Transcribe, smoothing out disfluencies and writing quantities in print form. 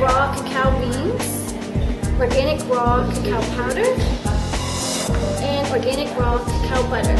raw cacao beans, organic raw cacao powder, and organic raw cacao butter.